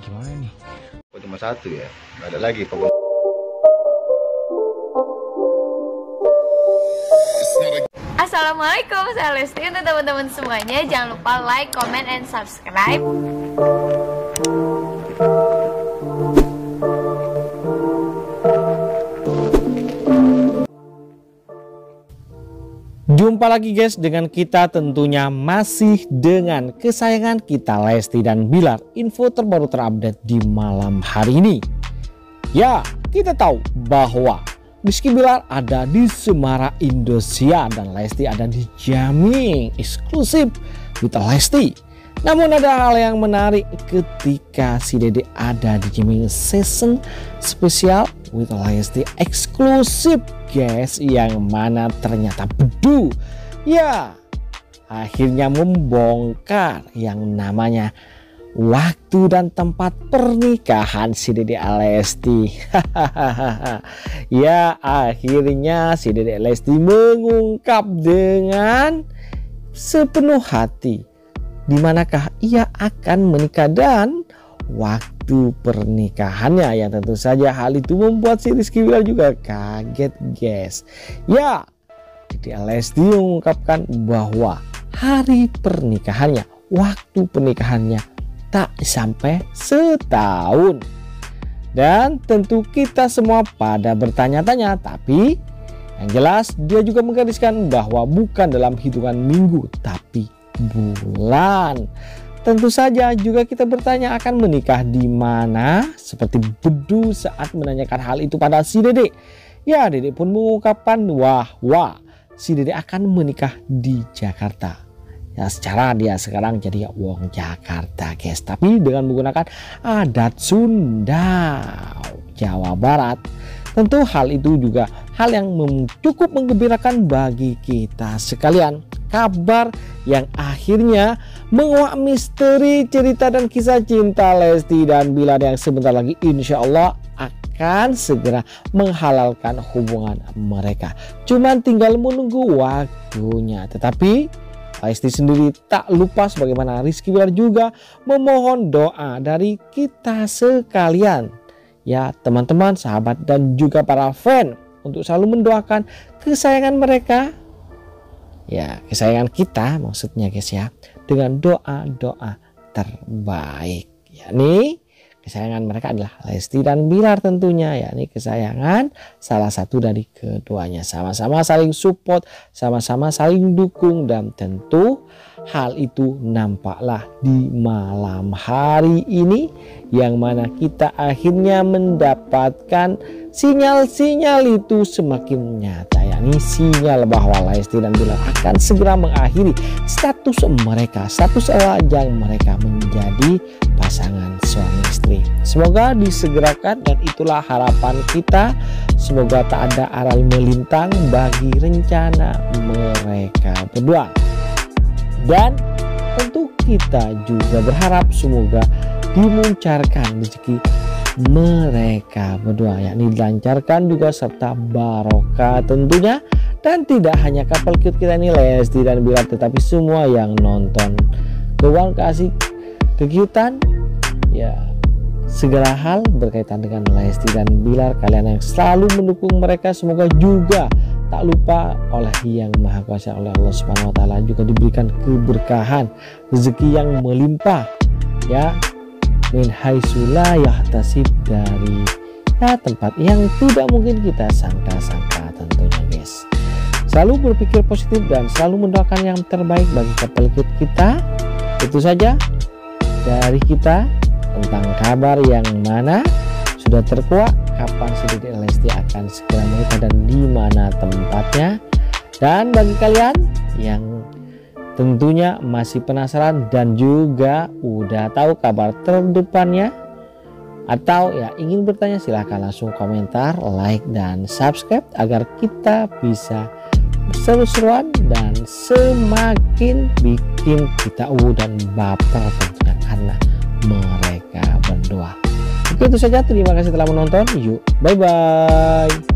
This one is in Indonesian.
Gimana nih? Cuma satu ya, nggak ada lagi pokoknya. Assalamualaikum, saya Lesti. Untuk teman-teman semuanya, jangan lupa like, comment, and subscribe. Jumpa lagi guys dengan kita tentunya masih dengan kesayangan kita Lesti dan Billar. Info terbaru terupdate di malam hari ini. Ya, kita tahu bahwa Rizky Billar ada di Semarang, Indonesia, dan Lesti ada di Jambi, eksklusif with Lesti. Namun ada hal yang menarik ketika si Dede ada di Jambi season spesial with Lesti eksklusif guys, yang mana ternyata bedu ya akhirnya membongkar yang namanya waktu dan tempat pernikahan si Dede Lesti. Ya akhirnya si Dede Lesti mengungkap dengan sepenuh hati dimanakah ia akan menikah dan waktu pernikahannya. Ya tentu saja hal itu membuat si Rizky Billar juga kaget guys. Ya Dede Lesti mengungkapkan bahwa hari pernikahannya, waktu pernikahannya tak sampai setahun. Dan tentu kita semua pada bertanya-tanya. Tapi yang jelas dia juga menggariskan bahwa bukan dalam hitungan minggu tapi bulan. Tentu saja juga kita bertanya akan menikah di mana, seperti bedu saat menanyakan hal itu pada si Dede. Ya Dede pun mengungkapkan wah si Dede akan menikah di Jakarta. Ya secara dia sekarang jadi wong Jakarta guys, tapi dengan menggunakan adat Sunda Jawa Barat. Tentu hal itu juga hal yang cukup menggembirakan bagi kita sekalian. Kabar yang akhirnya menguak misteri cerita dan kisah cinta Lesti dan Billar yang sebentar lagi insya Allah akan segera menghalalkan hubungan mereka. Cuman tinggal menunggu waktunya. Tetapi Lesti sendiri tak lupa sebagaimana Rizky Billar juga memohon doa dari kita sekalian. Ya teman-teman, sahabat, dan juga para fan untuk selalu mendoakan kesayangan mereka. Ya kesayangan kita maksudnya guys ya, dengan doa-doa terbaik. Yakni kesayangan mereka adalah Lesti dan Billar tentunya. Yakni kesayangan salah satu dari keduanya. Sama-sama saling support, sama-sama saling dukung. Dan tentu hal itu nampaklah di malam hari ini, yang mana kita akhirnya mendapatkan sinyal-sinyal itu semakin nyata. Yakni sinyal bahwa Lesti dan Billar akan segera mengakhiri status mereka, status lajang mereka menjadi pasangan suami istri. Semoga disegerakan, dan itulah harapan kita. Semoga tak ada aral melintang bagi rencana mereka berdua. Dan tentu kita juga berharap semoga dimuncarkan rezeki mereka berdua, yakni dilancarkan juga serta barokah tentunya. Dan tidak hanya couple cute kita ini Lesti dan Billar, tetapi semua yang nonton doang kasih kegiatan ya segala hal berkaitan dengan Lesti dan Billar. Kalian yang selalu mendukung mereka semoga juga tak lupa oleh Yang Maha Kuasa, oleh Allah Subhanahu wa Ta'ala juga diberikan keberkahan rezeki yang melimpah ya, min haitsula yahtasib, dari ya tempat yang tidak mungkin kita sangka-sangka tentunya guys. Selalu berpikir positif dan selalu mendoakan yang terbaik bagi couple cute kita. Itu saja dari kita tentang kabar yang mana sudah terkuak kapan si Dede Lesti akan segera menikah dan di mana tempatnya. Dan bagi kalian yang tentunya masih penasaran dan juga udah tahu kabar terdepannya atau ya ingin bertanya, silahkan langsung komentar, like, dan subscribe agar kita bisa seru-seruan dan semakin bikin kita dan baper tentunya karena mereka berdua. Oke, itu saja, terima kasih telah menonton. Yuk bye-bye.